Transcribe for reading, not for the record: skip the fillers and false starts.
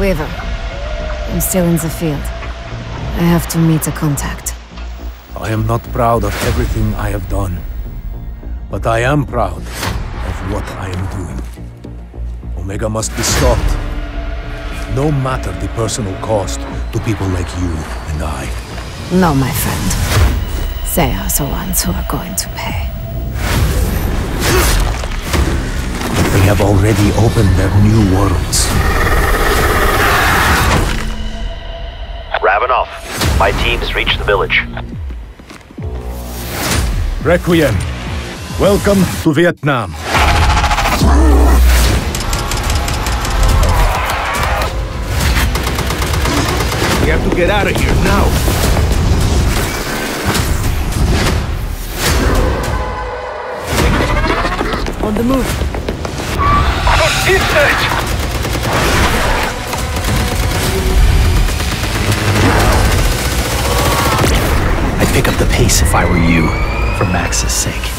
Weaver, I'm still in the field. I have to meet a contact. I am not proud of everything I have done, but I am proud of what I am doing. Omega must be stopped, no matter the personal cost to people like you and I. No, my friend. They are the ones who are going to pay. They have already opened their new worlds. Ravenoff, my team's reached the village. Requiem, welcome to Vietnam. We have to get out of here now. On the move. What is that? I'd pick up the pace if I were you, for Max's sake.